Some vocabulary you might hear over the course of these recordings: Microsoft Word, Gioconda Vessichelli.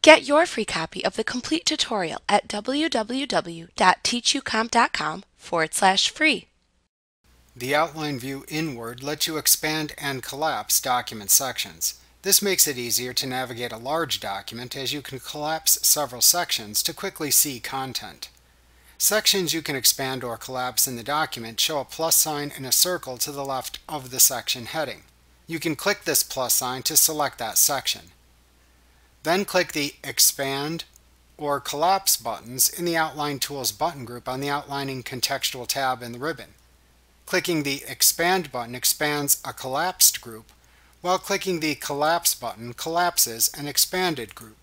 Get your free copy of the complete tutorial at www.teachucomp.com/free. The outline view in Word lets you expand and collapse document sections. This makes it easier to navigate a large document, as you can collapse several sections to quickly see content. Sections you can expand or collapse in the document show a plus sign and a circle to the left of the section heading. You can click this plus sign to select that section. Then click the Expand or Collapse buttons in the Outline Tools button group on the Outlining Contextual tab in the ribbon. Clicking the Expand button expands a collapsed group, while clicking the Collapse button collapses an expanded group.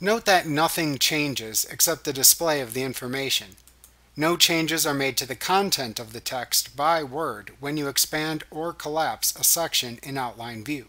Note that nothing changes except the display of the information. No changes are made to the content of the text by Word when you expand or collapse a section in Outline View.